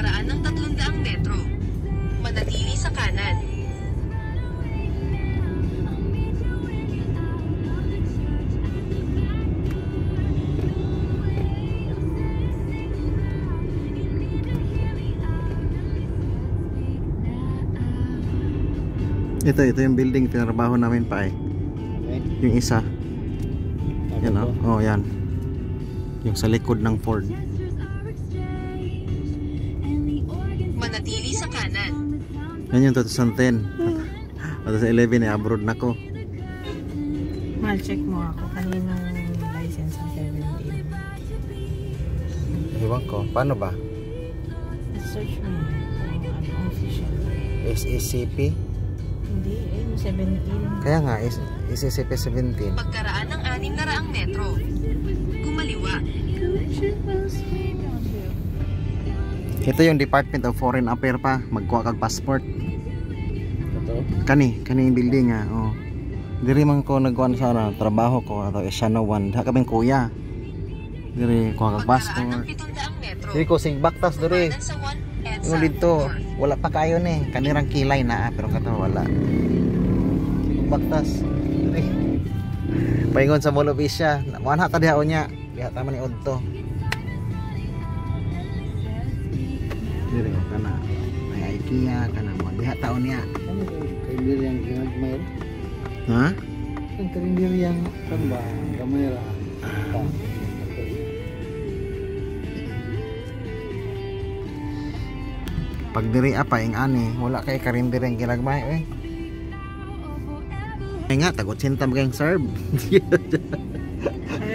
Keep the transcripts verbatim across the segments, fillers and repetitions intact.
pagkaraan ng tatlong daang metro. Manatili sa kanan. Ito, ito yung building tinarbaho namin pa eh. Okay. Yung isa. Yan oh, oh yan. Yung sa likod ng Ford. Manatili sa kanan. Yan yung twenty ten. At sa eleven eh, abroad na ko. Mal, check mo ako. Kaninang license ang seventeen. Ewan ko. Paano ba? Search mo. Ano official? S A C P? Hindi, eh, seventeen. Kaya nga, S S P seventeen. Pagkaraan ng anim na raang metro. Kumaliwa. Ito yung Department of Foreign Affairs pa. Magkuha kag passport. Ito? Kani, kani yung building ha. Oh. Diri man ko nagkuhan sa ano, trabaho ko. Ato, Isyanawan. Haka bang kuya. Diri, kuha kag passport. Diri ko, sigbaktas diri. Yung dito, wala pa kayo ni. Kanirang kilay na, pero kata wala. Baktas. Paingon sa Mall of Asia. Nakuha na tadihaon niya. Lihat naman ni Odto. Diri ka na. May IKEA ka na. Lihat taon niya. Kayo yung ginagmayro? Ha? Kayo yung kambang kamera. Pag diri apa yung ani, wala kay karin diri ang ginagmay eh. Ay nga, tagot sinta maging serve.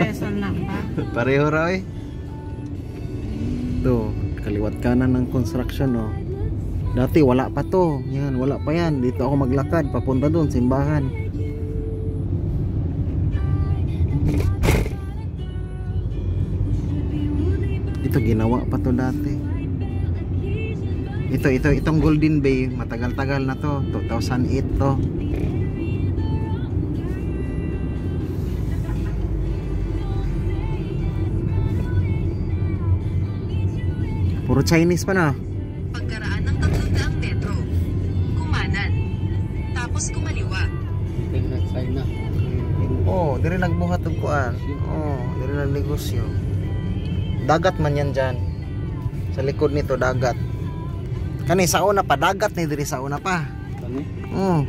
Pareho lang pa. Pareho raw eh. Ito, kaliwat kanan ng construction oh. Dati wala pa to. Yan, wala pa yan. Dito ako maglakad, papunta doon, simbahan. Ito, ginawa pa to dati. Ito, ito, itong Golden Bay, matagal-tagal na to, two thousand eight to. Puro Chinese pa na. Pagkaraan ng tatlong daang metro, kumanan, tapos kumaliwa. Tingnan China. Oh, diri nagbuhat og kuan. Oh, diri nang negosyo. Dagat man yan diyan. Sa likod nito dagat. Kani sa una pa dagat ni diri sa una pa. Kani? Mm.